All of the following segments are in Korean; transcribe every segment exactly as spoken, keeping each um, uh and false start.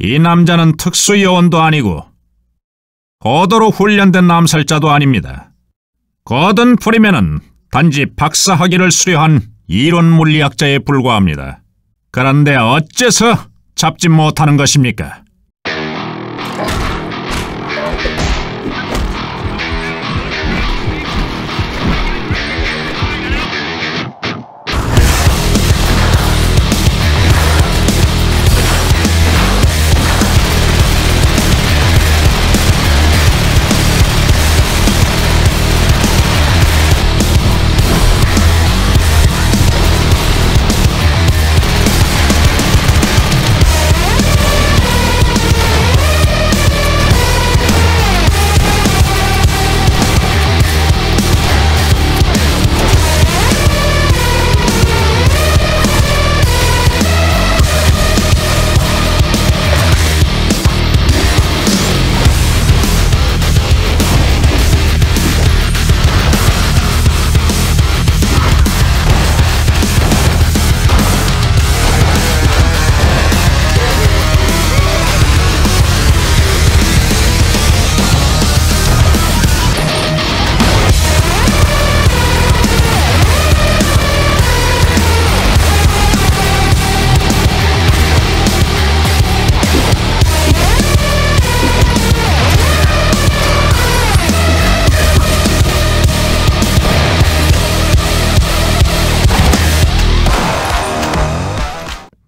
이 남자는 특수 요원도 아니고 고도로 훈련된 남살자도 아닙니다. 거든 프리맨은 단지 박사 학위를 수료한 이론 물리학자에 불과합니다. 그런데 어째서 잡지 못하는 것입니까?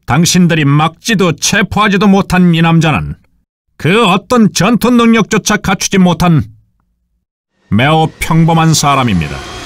당신들이 막지도 체포하지도 못한 이 남자는 그 어떤 전투 능력조차 갖추지 못한 매우 평범한 사람입니다.